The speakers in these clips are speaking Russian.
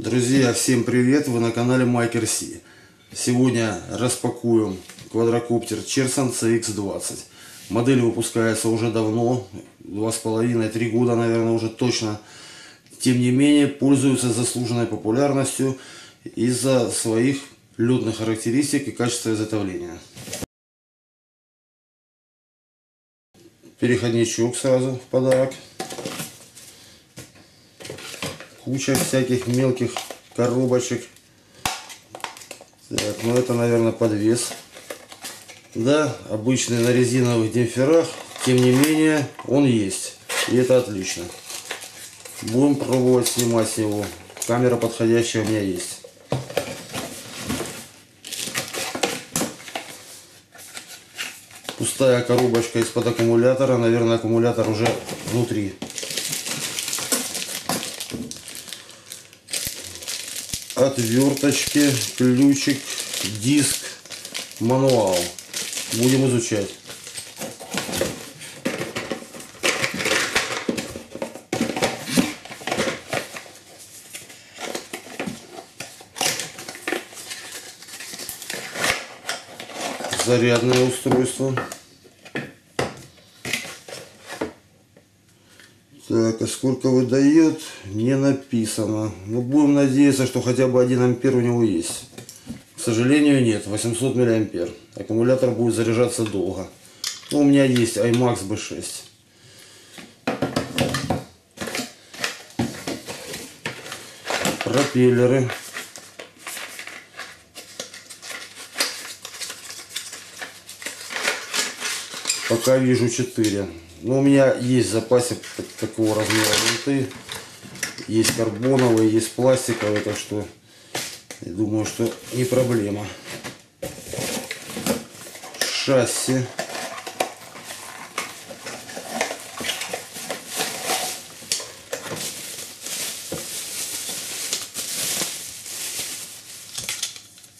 Друзья, всем привет! Вы на канале MikeRC. Сегодня распакуем квадрокоптер Cheerson CX 20. Модель выпускается уже давно, 2,5-3 года, наверное, уже точно. Тем не менее, пользуется заслуженной популярностью из-за своих летных характеристик и качества изготовления. Переходничок сразу в подарок. Куча всяких мелких коробочек. Так, ну это, наверное, подвес. Да, обычный на резиновых демпферах. Тем не менее, он есть. И это отлично. Будем пробовать снимать его. Камера подходящая у меня есть. Пустая коробочка из-под аккумулятора. Наверное, аккумулятор уже внутри. Отверточки, ключик, диск, мануал. Будем изучать. Зарядное устройство. Так, а сколько выдает, не написано. Но будем надеяться, что хотя бы 1 ампер у него есть. К сожалению, нет. 800 мА. Аккумулятор будет заряжаться долго. Но у меня есть IMAX B6. Пропеллеры. Пока вижу 4. Но у меня есть в запасе такого размера винты. Есть карбоновые, есть пластиковые, так что я думаю, что не проблема. Шасси.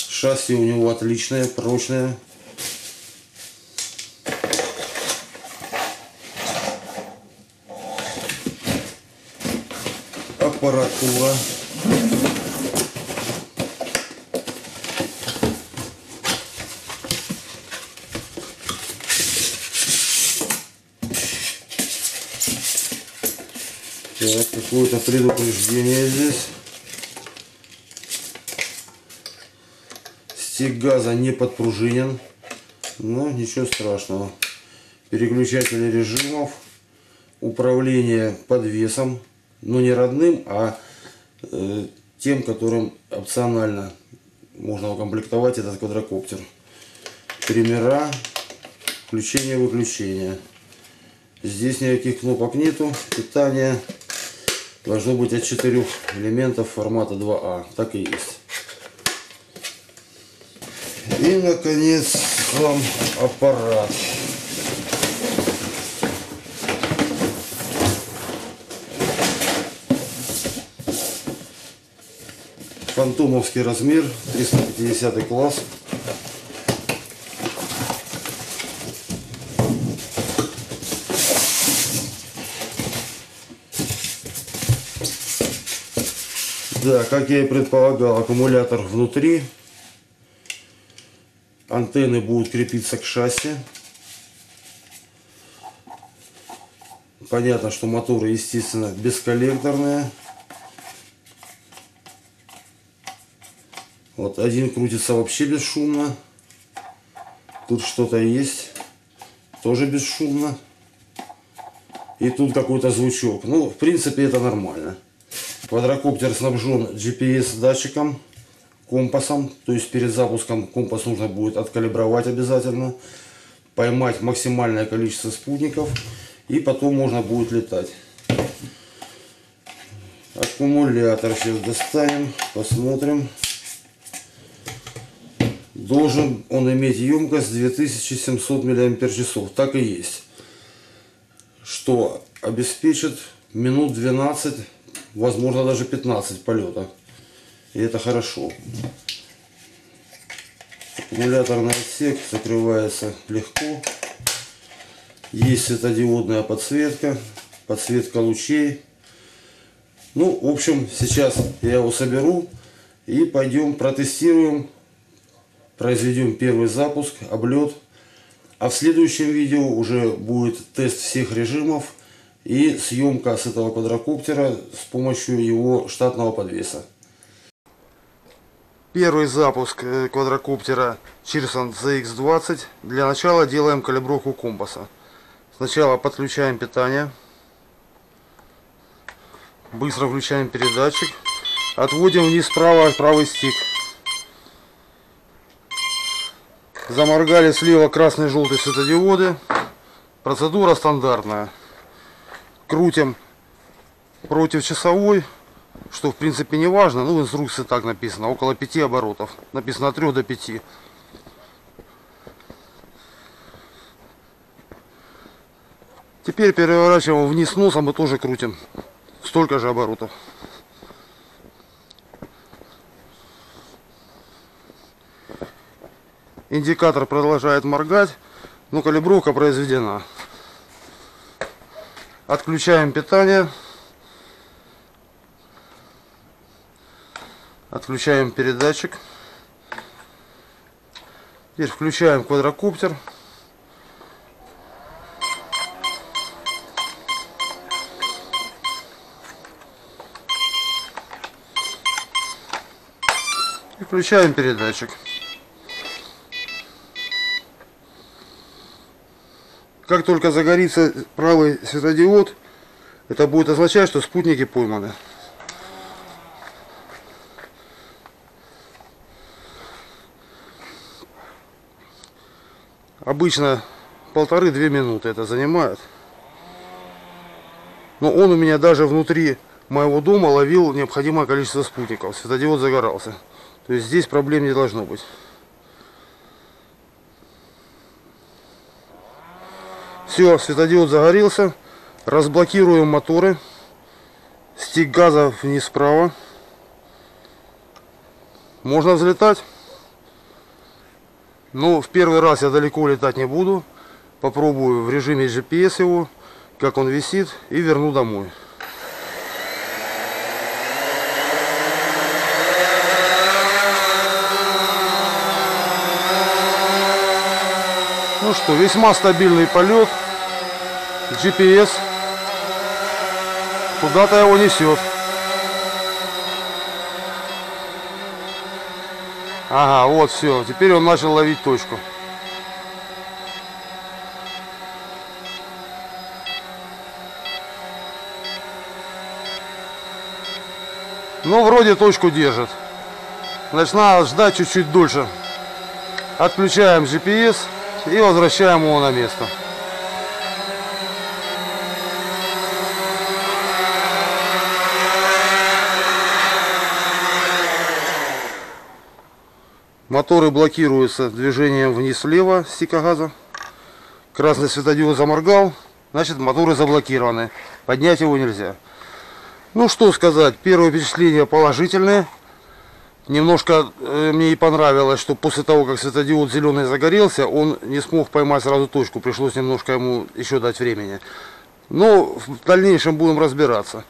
Шасси у него отличное, прочное. Аппаратура. Так, какое-то предупреждение здесь. Стек газа не подпружинен, но ничего страшного. Переключатели режимов, управление подвесом. Но не родным, а тем, которым опционально можно укомплектовать этот квадрокоптер. Триммера, включение-выключение. Здесь никаких кнопок нету. Питание должно быть от 4 элементов формата 2А. Так и есть. И, наконец, сам аппарат. Фантомовский размер, 350 класс. Да, как я и предполагал, аккумулятор внутри. Антенны будут крепиться к шасси. Понятно, что моторы, естественно, бесколлекторные. Вот один крутится вообще бесшумно. Тут что-то есть. Тоже бесшумно. И тут какой-то звучок. Ну, в принципе, это нормально. Квадрокоптер снабжен GPS датчиком, компасом. То есть перед запуском компас нужно будет откалибровать обязательно. Поймать максимальное количество спутников. И потом можно будет летать. Аккумулятор сейчас достанем. Посмотрим. Должен он иметь емкость 2700 мАч. Так и есть. Что обеспечит минут 12, возможно даже 15 полета. И это хорошо. Аккумуляторный отсек закрывается легко. Есть светодиодная подсветка. Подсветка лучей. Ну, в общем, сейчас я его соберу и пойдем протестируем, произведем первый запуск, облет. А в следующем видео уже будет тест всех режимов и съемка с этого квадрокоптера с помощью его штатного подвеса. Первый запуск квадрокоптера Cheerson CX 20. Для начала делаем калибровку компаса. Сначала подключаем питание. Быстро включаем передатчик. Отводим вниз справа правый стик. Заморгали слева красные и желтые светодиоды. Процедура стандартная. Крутим против часовой, что в принципе не важно, но в инструкции так написано, около 5 оборотов. Написано от 3 до 5. Теперь переворачиваем вниз носом и тоже крутим. Столько же оборотов. Индикатор продолжает моргать, но калибровка произведена. Отключаем питание. Отключаем передатчик. Теперь включаем квадрокоптер. И включаем передатчик. Как только загорится правый светодиод, это будет означать, что спутники пойманы. Обычно 1,5-2 минуты это занимает. Но он у меня даже внутри моего дома ловил необходимое количество спутников. Светодиод загорался. То есть здесь проблем не должно быть. Все, светодиод загорелся. Разблокируем моторы. Стик газа вниз справа. Можно взлетать. Но в первый раз я далеко летать не буду. Попробую в режиме GPS его, как он висит, и верну домой. Ну что, весьма стабильный полет. GPS куда-то его несет. Ага, вот все. Теперь он начал ловить точку. Ну, вроде точку держит. Значит, надо ждать чуть-чуть дольше. Отключаем GPS. И возвращаем его на место. Моторы блокируются движением вниз-влево стика газа. Красный светодиод заморгал, значит, моторы заблокированы. Поднять его нельзя. Ну что сказать, первые впечатления положительные. Немножко мне и понравилось, что после того, как светодиод зеленый загорелся, он не смог поймать сразу точку. Пришлось немножко ему еще дать времени. Но в дальнейшем будем разбираться.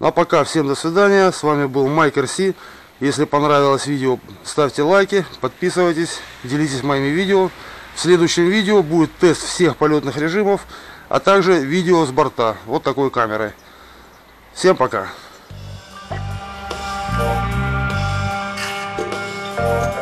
А пока всем до свидания. С вами был MikeRC. Если понравилось видео, ставьте лайки, подписывайтесь, делитесь моими видео. В следующем видео будет тест всех полетных режимов, а также видео с борта вот такой камеры. Всем пока! We'll be right back.